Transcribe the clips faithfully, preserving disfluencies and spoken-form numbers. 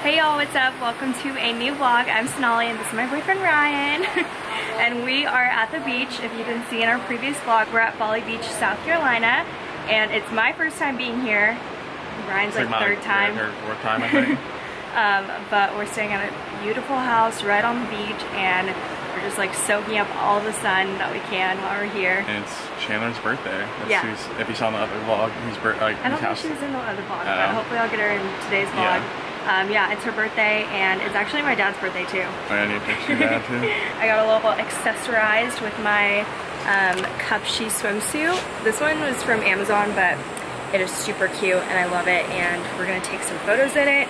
Hey y'all, what's up? Welcome to a new vlog. I'm Sonali and this is my boyfriend Ryan. And we are at the beach. If you didn't see in our previous vlog, we're at Folly Beach, South Carolina. And it's my first time being here. Ryan's like, like my, third time. Yeah, third, fourth time, I think. um, but we're staying at a beautiful house right on the beach. And we're just like soaking up all the sun that we can while we're here. And it's Chandler's birthday. That's yeah. Who's, if you saw in the other vlog, who's birthday. Like, I don't think she was in the other vlog, uh, but hopefully I'll get her in today's vlog. Yeah. Um, yeah, it's her birthday, and it's actually my dad's birthday too. I need a picture of that too. I got a little accessorized with my um, Cupshe swimsuit. This one was from Amazon, but it is super cute, and I love it, and we're going to take some photos in it,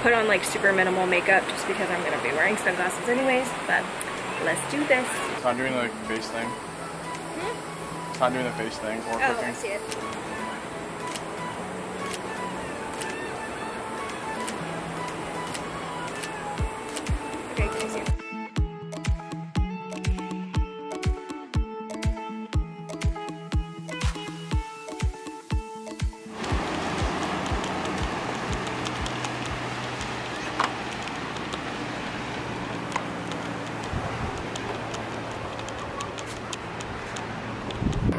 put on like super minimal makeup just because I'm going to be wearing sunglasses anyways, but let's do this. So I'm doing the face thing. Hmm? So I'm doing the face thing. Or oh, cooking. I see it.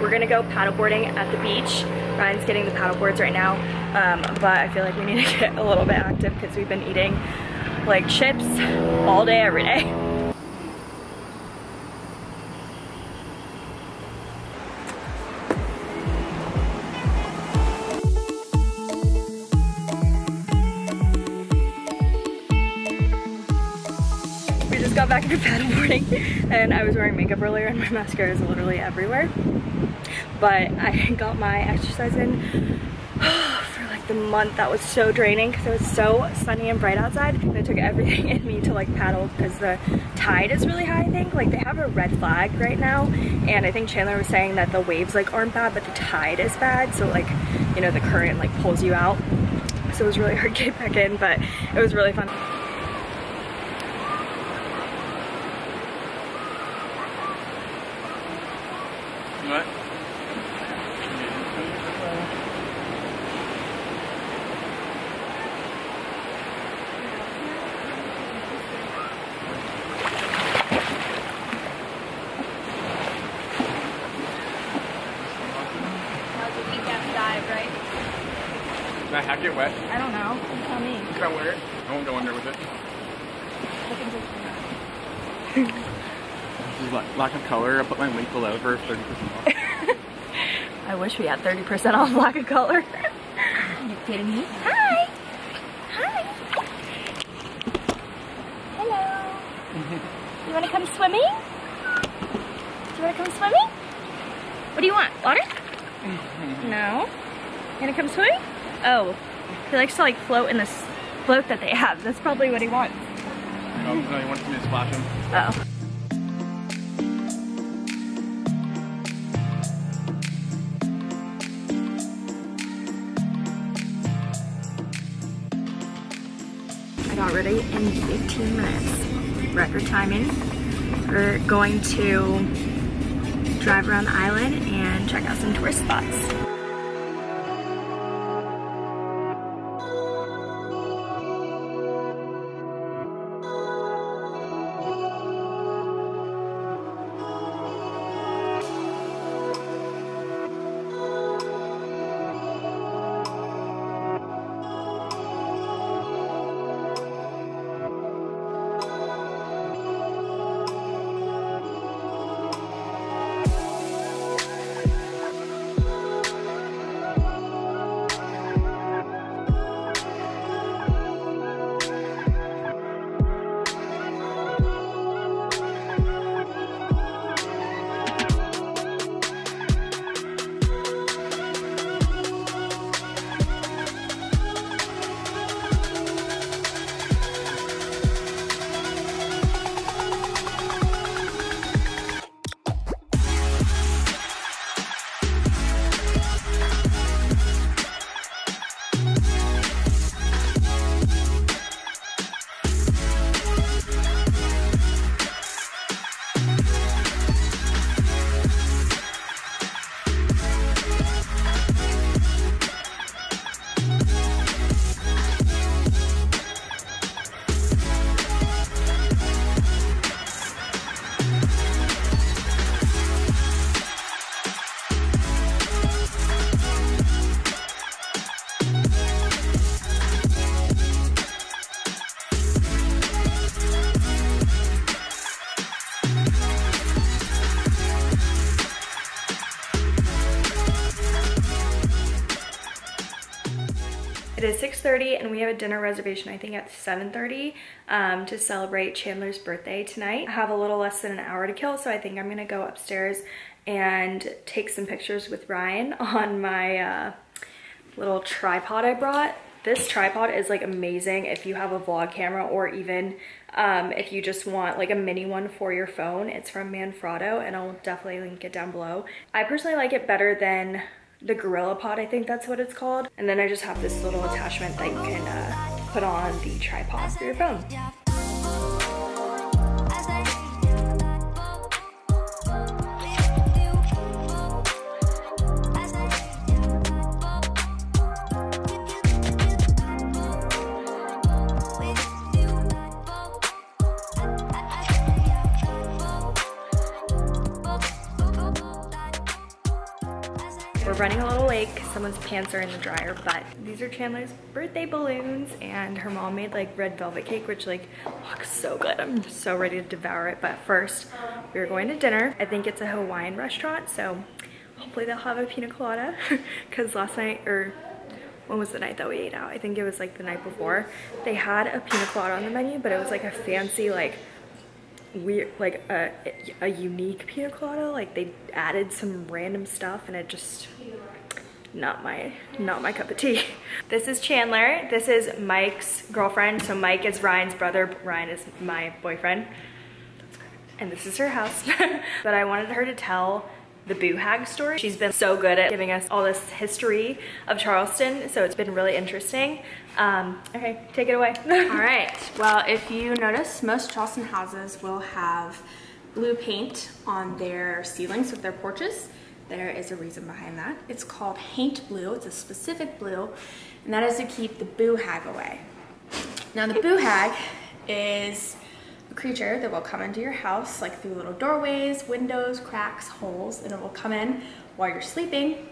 We're gonna go paddleboarding at the beach. Ryan's getting the paddleboards right now, um, but I feel like we need to get a little bit active because we've been eating like chips all day, every day. We just got back into paddleboarding, and I was wearing makeup earlier, and my mascara is literally everywhere. But I got my exercise in for like the month. That was so draining because it was so sunny and bright outside. And it took everything in me to like paddle because the tide is really high, I think. Like they have a red flag right now. And I think Chandler was saying that the waves like aren't bad, but the tide is bad. So like, you know, the current like pulls you out. So it was really hard to get back in, but it was really fun. What? Can I have it wet? I don't know. You tell me. Can I wear it? I won't go under with it. I think it's this is like lack of color. I put my link below for thirty percent off. I wish we had thirty percent off lack of color. Are you kidding me? Hi! Hi! Hello! You want to come swimming? Do you want to come swimming? What do you want? Water? No? You want to come swimming? Oh, he likes to like float in this float that they have. That's probably what he wants. No, no, he wants me to splash him. Oh. I got ready in fifteen minutes. Record timing. We're going to drive around the island and check out some tourist spots. is six thirty and we have a dinner reservation, I think at seven thirty, um, to celebrate Chandler's birthday tonight. I have a little less than an hour to kill, so I think I'm gonna go upstairs and take some pictures with Ryan on my uh, little tripod I brought. This tripod is like amazing if you have a vlog camera, or even um, if you just want like a mini one for your phone. It's from Manfrotto and I'll definitely link it down below. I personally like it better than the GorillaPod, I think that's what it's called. And then I just have this little attachment that you can uh, put on the tripod for your phone. Running a little late because someone's pants are in the dryer, but these are Chandler's birthday balloons, and her mom made like red velvet cake, which like looks so good. I'm so ready to devour it, but first we're going to dinner. I think it's a Hawaiian restaurant, so hopefully they'll have a pina colada because last night, or when was the night that we ate out? I think it was like the night before. They had a pina colada on the menu, but it was like a fancy, like weird, like a, a unique pina colada, like they added some random stuff, and it just not my not my cup of tea. This is Chandler, this is Mike's girlfriend, so Mike is Ryan's brother, Ryan is my boyfriend, that's correct. And this is her house. But I wanted her to tell the boo hag story. She's been so good at giving us all this history of Charleston, so it's been really interesting. Um, okay, take it away. All right, well, if you notice, most Charleston houses will have blue paint on their ceilings with their porches. There is a reason behind that. It's called Haint Blue, it's a specific blue, and that is to keep the boo hag away. Now the boo hag is creature that will come into your house like through little doorways, windows, cracks, holes, and it will come in while you're sleeping,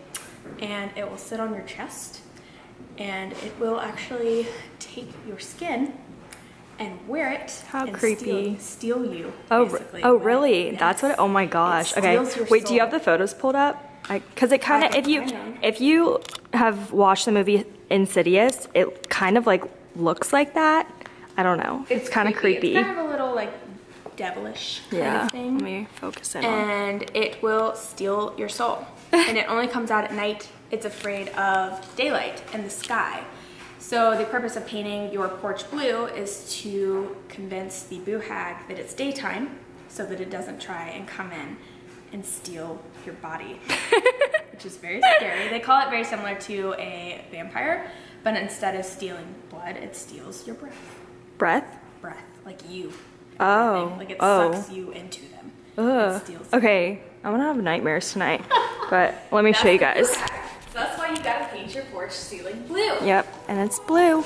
and it will sit on your chest, and it will actually take your skin and wear it. How and creepy. Steal, steal you. Oh, basically. Oh really? Yes. That's what, oh my gosh. Okay, wait, soul. Do you have the photos pulled up? Because it kind of, if you, if you have watched the movie Insidious, it kind of like looks like that. I don't know. It's, it's kind of creepy. It's kind of a little like devilish yeah. kind of thing. Let me focus in and on. And it will steal your soul. And it only comes out at night. It's afraid of daylight and the sky. So the purpose of painting your porch blue is to convince the boo hag that it's daytime so that it doesn't try and come in and steal your body. Which is very scary. They call it very similar to a vampire, but instead of stealing blood, it steals your breath. breath breath like you oh like it oh. sucks you into them. Ugh. Okay, I'm gonna have nightmares tonight. But let me show you guys. So that's why you gotta paint your porch ceiling blue. Yep, and it's blue.